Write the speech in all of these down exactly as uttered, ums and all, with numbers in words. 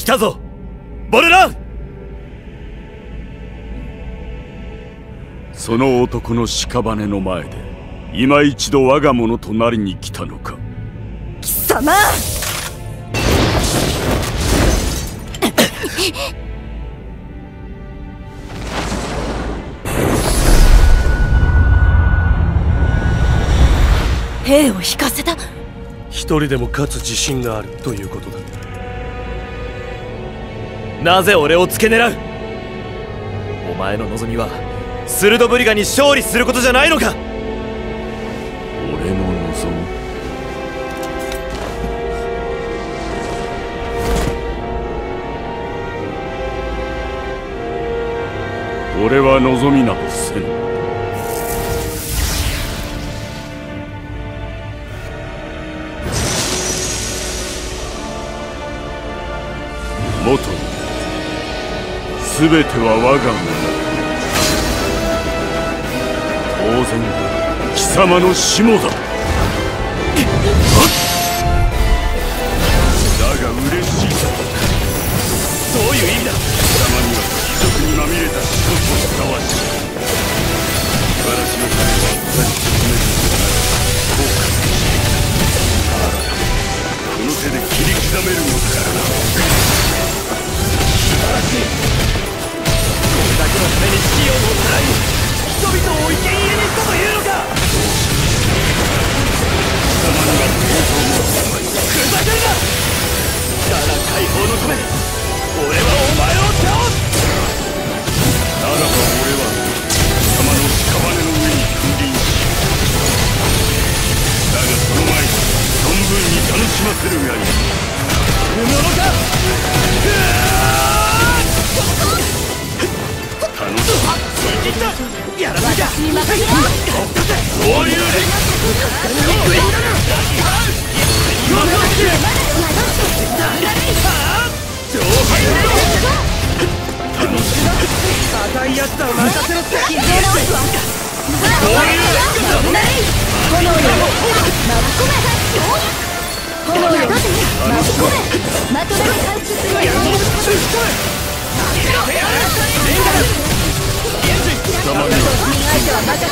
来たぞモルラン。その男の屍の前で今一度我が物となりに来たのか。貴様兵を引かせた。一人でも勝つ自信があるということだ。なぜ俺を付け狙う。お前の望みはスルドブリガに勝利することじゃないのか。俺の望み。俺は望みなどせぬ。もとすべては我がもの。当然貴様の下だ。だが嬉しい。どういう意味だ。貴様にはにまみれた仕事をかわし、私のためは私の目にならない。この手で切り刻めるのだからな。素晴らしい。これだけのために死をもたらい、人々を生贄にしたというのか。貴様には闘争もふざけるな。だが解放のため俺はお前を倒す。ならば俺は貴様の屍の上に君臨し、だがその前に存分に楽しませるがいい。獲物か。楽しみ。やらなきゃ。そういうね。あの、硬いやつだを任せろって。こういうやつだ。バカ楽しませてやる。私が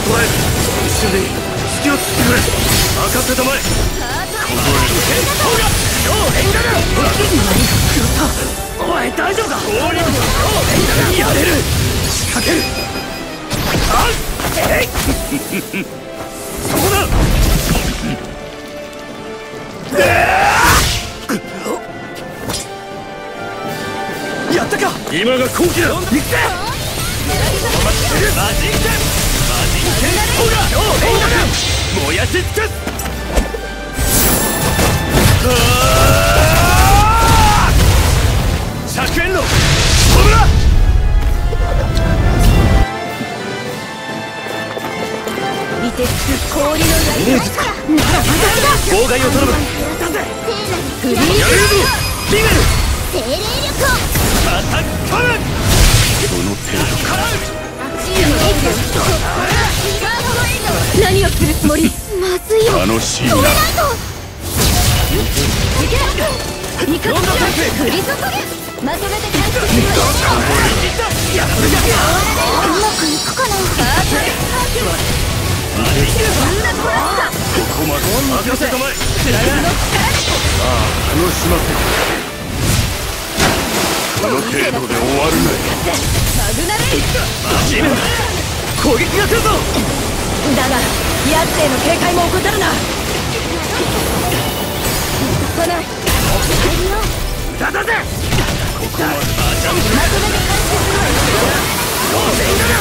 捉える。一瞬でいい。隙を切ってくれ。任せたまえ。このお前大丈夫か。やれる。仕掛ける。あっえいそこだ。やったか。今が好機だ。行くぜ。マジン剣。マジン剣。ほら燃やし尽くす。百円のホムラ。凍りの槍だからならば妨害を取る。フリーズ。リベル。精霊力を叩き込む。この手だ。何をするつもり。まずいよ。楽しいな。行け。フリーズ。まとめて完結するわよ。うまくいくかな。だが奴への警戒も怠るな。来ない。無駄だぜ。ここまではジャンプ。まとめて完成するわよ。当然だな。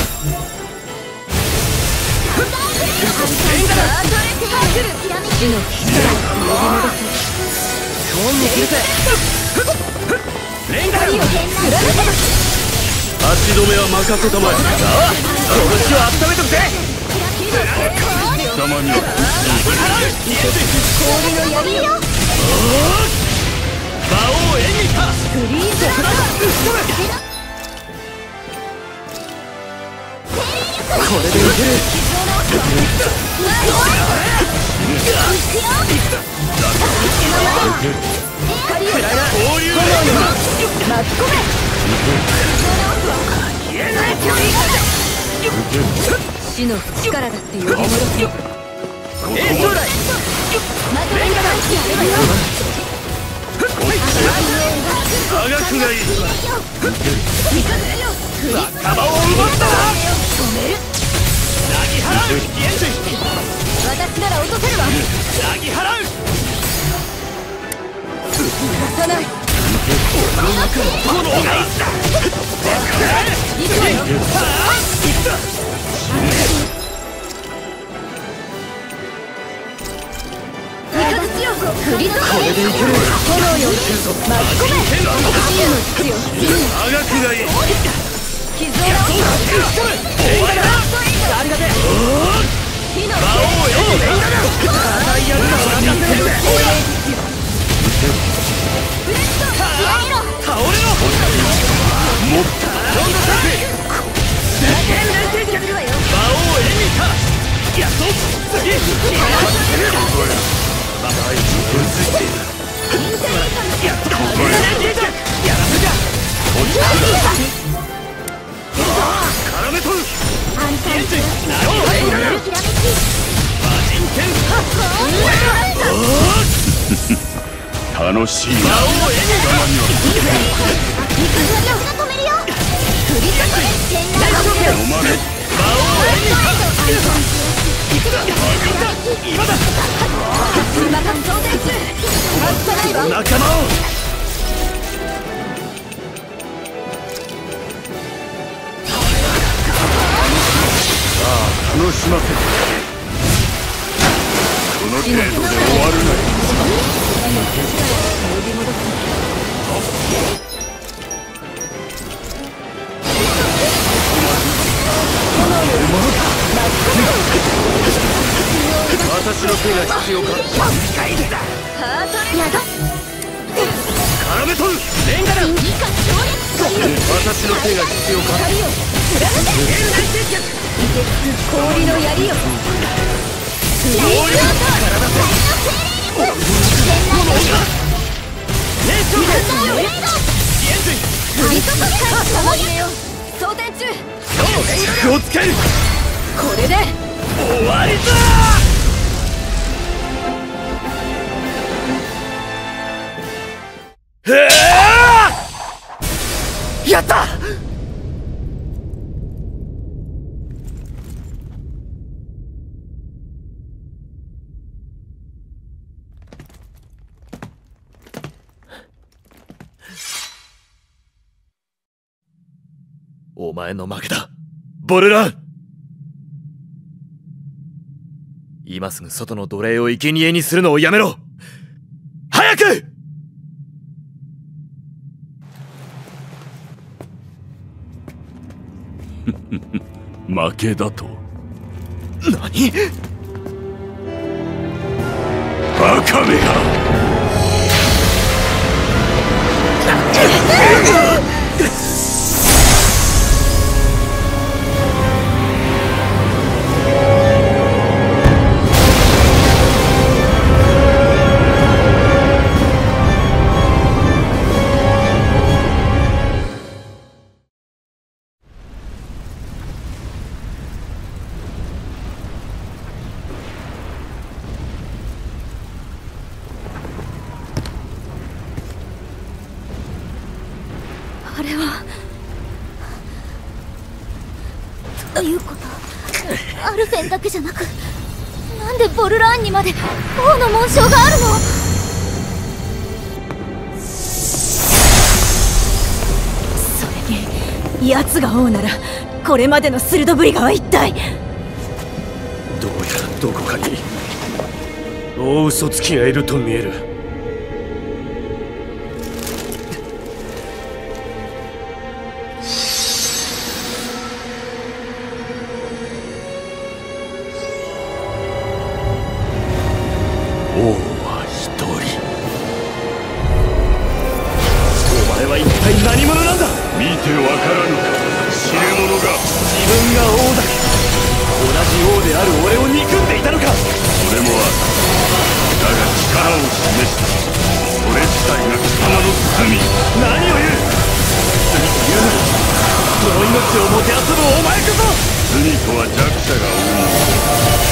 レンガル。足止めは任せたまえ。ああ、拳を温めとくぜ。貴様には氷の闇よ。魔王エミタ。フリーズだ。これでいける。巻き込め。 死の力だっていう思い出す。 これでいける。 楽しいな。 お前の負けだ、ボルラン。今すぐ外の奴隷を生贄にするのをやめろ。早く！ 負けだと。何？バカめが。 じゃなく、なんでボルラーンにまで王の紋章があるの？それに奴が王ならこれまでの鋭ぶりがは一体。どうやらどこかに大嘘つきがいると見える。は一体何者なんだ。見てわからぬか、知る者が。自分が王だ。同じ王である俺を憎んでいたのか。それもある。だが力を示したそれ自体が貴様の罪。何を言う。罪というのはその命をもてあそぶお前こそ。罪とは弱者が負うもの。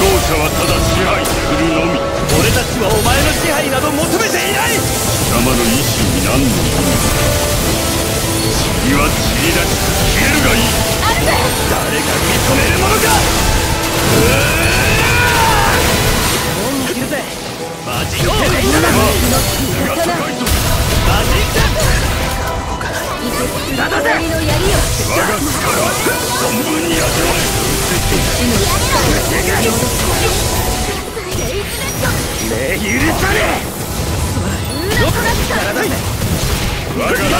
強者はただ支配するのみ。俺たちはお前の支配など求めていない。貴様の意志に何の意味か。塵は塵だし消えるがいい。アルゼ、誰が認めるものか。うーもう抜けるぜ。マジックでいいならば、が高いぞ。マジックただせ！我が力を存分に味わえ。うつっていた。ねえ、許さねえ！よくならないね。我がラッドが！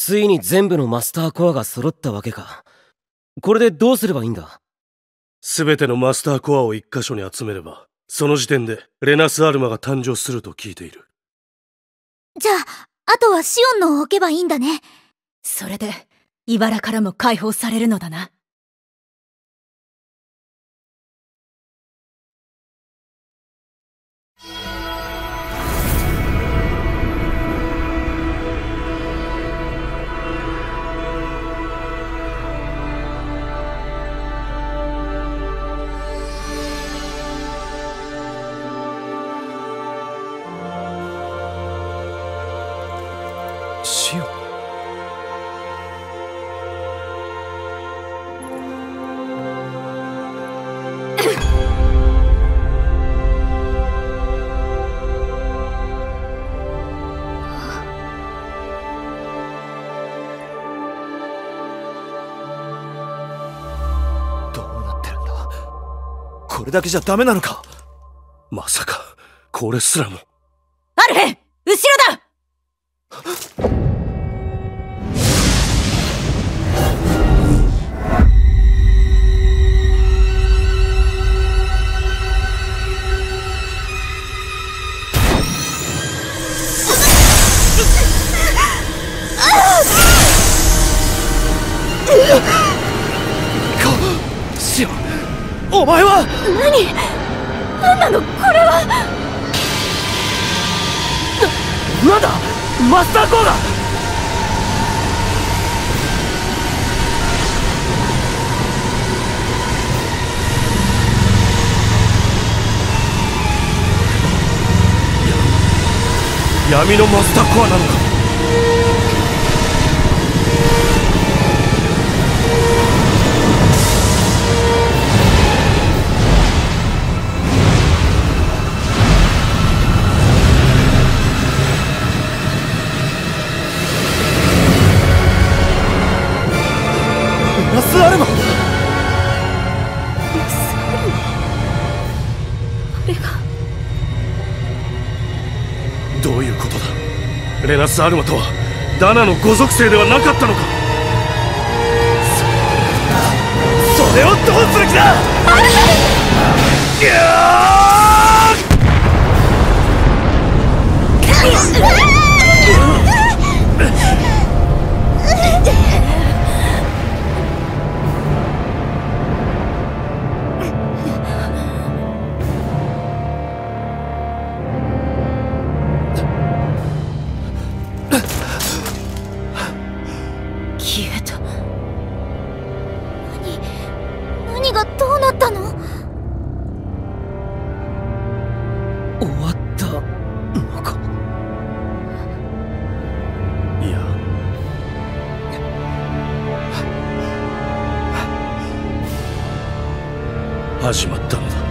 ついに全部のマスターコアが揃ったわけか。これでどうすればいいんだ？全てのマスターコアを一箇所に集めればその時点でレナスアルマが誕生すると聞いている。じゃあ、あとはシオンのを置けばいいんだね。それで、イバラからも解放されるのだな。これだけじゃダメなのか。まさかこれすらも。アルフェン、後ろだ。お前は何何なのこれは。な、なんだマスターコーだ。闇のマスターコアなのか。レナス・アルマとはダナのご属性ではなかったのか。それをどうする気だ。アル始まったのだ。